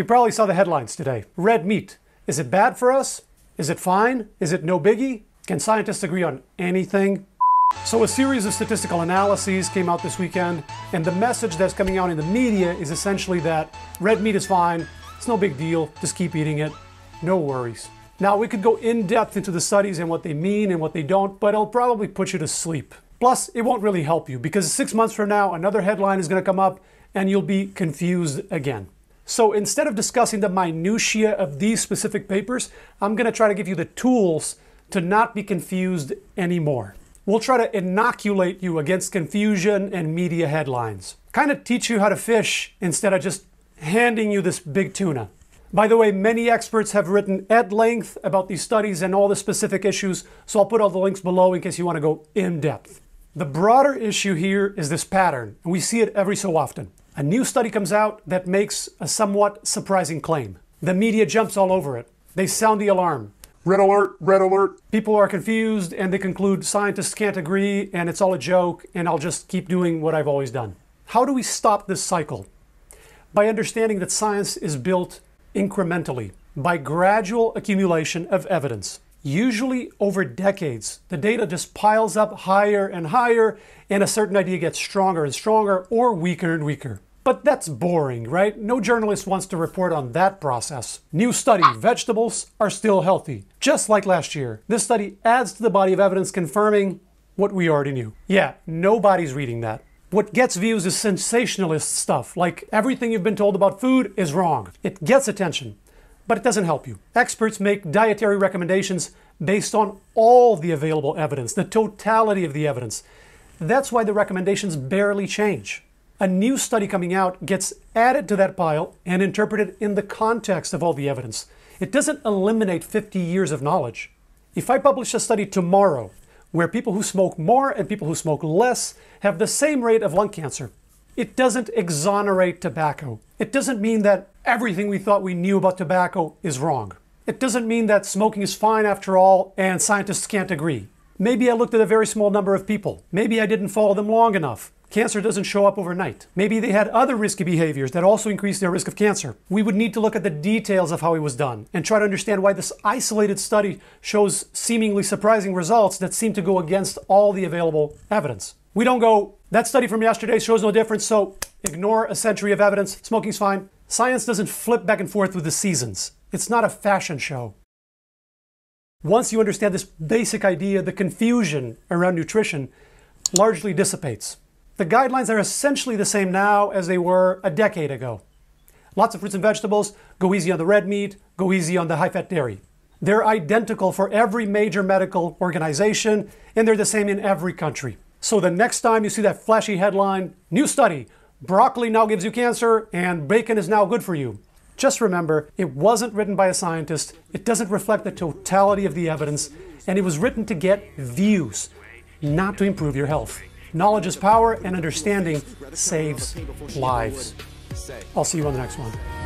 You probably saw the headlines today. Red meat. Is it bad for us? Is it fine? Is it no biggie? Can scientists agree on anything? So a series of statistical analyses came out this weekend, and the message that's coming out in the media is essentially that red meat is fine, it's no big deal, just keep eating it, no worries. Now, we could go in depth into the studies and what they mean and what they don't, but it'll probably put you to sleep. Plus, it won't really help you, because 6 months from now, another headline is going to come up and you'll be confused again. So instead of discussing the minutiae of these specific papers, I'm going to try to give you the tools to not be confused anymore. We'll try to inoculate you against confusion and media headlines. Kind of teach you how to fish instead of just handing you this big tuna. By the way, many experts have written at length about these studies and all the specific issues, so I'll put all the links below in case you want to go in depth. The broader issue here is this pattern, and we see it every so often. A new study comes out that makes a somewhat surprising claim. The media jumps all over it. They sound the alarm. Red alert, red alert. People are confused and they conclude scientists can't agree and it's all a joke and I'll just keep doing what I've always done. How do we stop this cycle? By understanding that science is built incrementally, by gradual accumulation of evidence. Usually over decades, the data just piles up higher and higher, and a certain idea gets stronger and stronger or weaker and weaker. But that's boring, right? No journalist wants to report on that process. New study, vegetables are still healthy. Just like last year, this study adds to the body of evidence confirming what we already knew. Yeah, nobody's reading that. What gets views is sensationalist stuff, like everything you've been told about food is wrong. It gets attention, but it doesn't help you. Experts make dietary recommendations based on all the available evidence, the totality of the evidence. That's why the recommendations barely change. A new study coming out gets added to that pile and interpreted in the context of all the evidence. It doesn't eliminate 50 years of knowledge. If I publish a study tomorrow where people who smoke more and people who smoke less have the same rate of lung cancer, it doesn't exonerate tobacco. It doesn't mean that everything we thought we knew about tobacco is wrong. It doesn't mean that smoking is fine after all and scientists can't agree. Maybe I looked at a very small number of people. Maybe I didn't follow them long enough. Cancer doesn't show up overnight. Maybe they had other risky behaviors that also increase their risk of cancer. We would need to look at the details of how it was done and try to understand why this isolated study shows seemingly surprising results that seem to go against all the available evidence. We don't go, that study from yesterday shows no difference, so ignore a century of evidence, smoking's fine. Science doesn't flip back and forth with the seasons. It's not a fashion show. Once you understand this basic idea, the confusion around nutrition largely dissipates. The guidelines are essentially the same now as they were a decade ago. Lots of fruits and vegetables, go easy on the red meat, go easy on the high-fat dairy. They're identical for every major medical organization, and they're the same in every country. So the next time you see that flashy headline, new study, broccoli now gives you cancer and bacon is now good for you. Just remember, it wasn't written by a scientist, it doesn't reflect the totality of the evidence, and it was written to get views, not to improve your health. Knowledge is power and understanding saves lives. I'll see you on the next one.